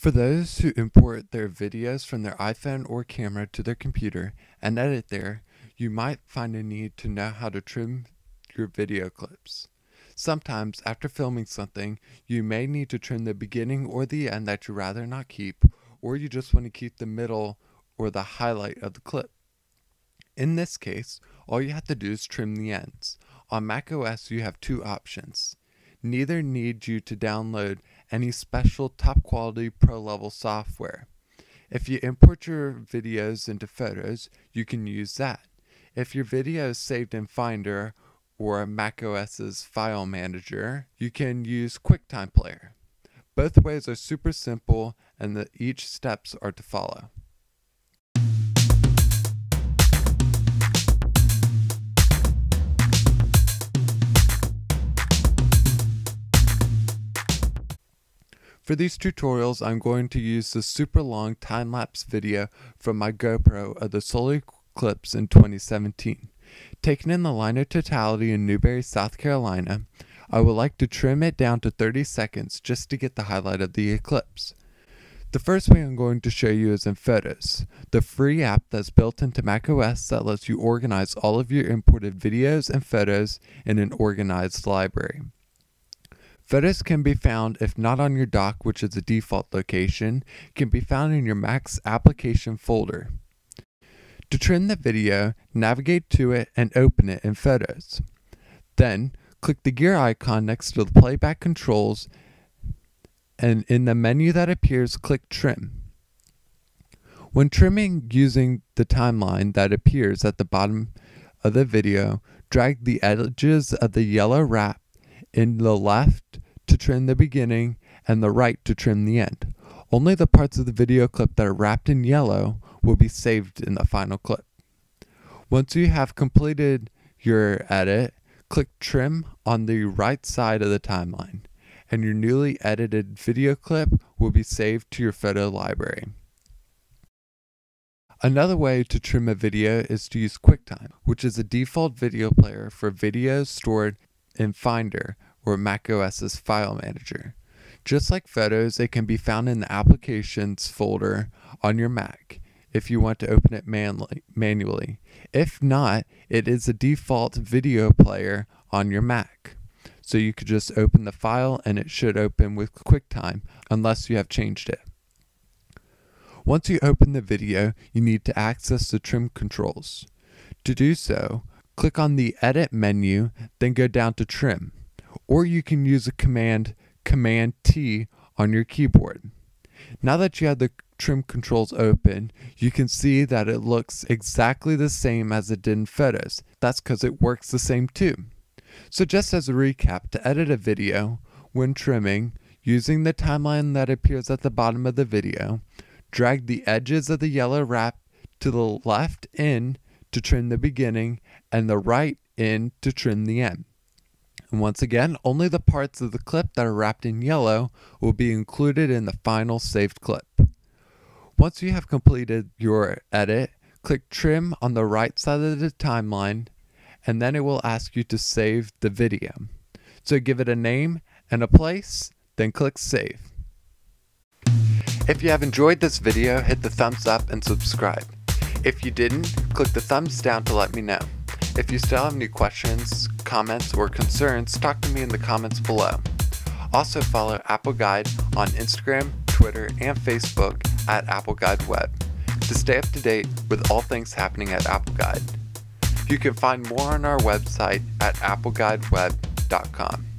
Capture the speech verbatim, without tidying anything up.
For those who import their videos from their iPhone or camera to their computer and edit there, you might find a need to know how to trim your video clips. Sometimes, after filming something, you may need to trim the beginning or the end that you'd rather not keep, or you just want to keep the middle or the highlight of the clip. In this case, all you have to do is trim the ends. On macOS, you have two options. Neither need you to download any special top quality pro level software. If you import your videos into Photos, you can use that. If your video is saved in Finder or macOS's file manager, you can use QuickTime Player. Both ways are super simple and the, each steps are to follow. For these tutorials, I'm going to use the super long time-lapse video from my GoPro of the solar eclipse in twenty seventeen. Taken in the line of totality in Newberry, South Carolina, I would like to trim it down to thirty seconds just to get the highlight of the eclipse. The first way I'm going to show you is in Photos, the free app that's built into macOS that lets you organize all of your imported videos and photos in an organized library. Photos can be found, if not on your dock, which is the default location, can be found in your Mac's application folder. To trim the video, navigate to it and open it in Photos. Then, click the gear icon next to the playback controls, and in the menu that appears, click Trim. When trimming using the timeline that appears at the bottom of the video, drag the edges of the yellow wrap in the left to trim the beginning and the right to trim the end. Only the parts of the video clip that are wrapped in yellow will be saved in the final clip. Once you have completed your edit, click Trim on the right side of the timeline, and your newly edited video clip will be saved to your photo library. Another way to trim a video is to use QuickTime, which is a default video player for videos stored in Finder or macOS's file manager. Just like Photos, it can be found in the Applications folder on your Mac if you want to open it manually. If not, it is a default video player on your Mac, so you could just open the file and it should open with QuickTime unless you have changed it. Once you open the video, you need to access the trim controls. To do so, click on the Edit menu, then go down to Trim, or you can use a command, Command T on your keyboard. Now that you have the trim controls open, you can see that it looks exactly the same as it did in Photos. That's because it works the same too. So just as a recap, to edit a video, when trimming, using the timeline that appears at the bottom of the video, drag the edges of the yellow wrap to the left in to trim the beginning and the right end to trim the end. And once again, only the parts of the clip that are wrapped in yellow will be included in the final saved clip. Once you have completed your edit, click Trim on the right side of the timeline, and then it will ask you to save the video. So give it a name and a place, then click Save. If you have enjoyed this video, hit the thumbs up and subscribe. If you didn't, click the thumbs down to let me know. If you still have any questions, comments, or concerns, talk to me in the comments below. Also follow Apple Guide on Instagram, Twitter, and Facebook at Apple Guide Web to stay up to date with all things happening at Apple Guide. You can find more on our website at apple guide web dot com.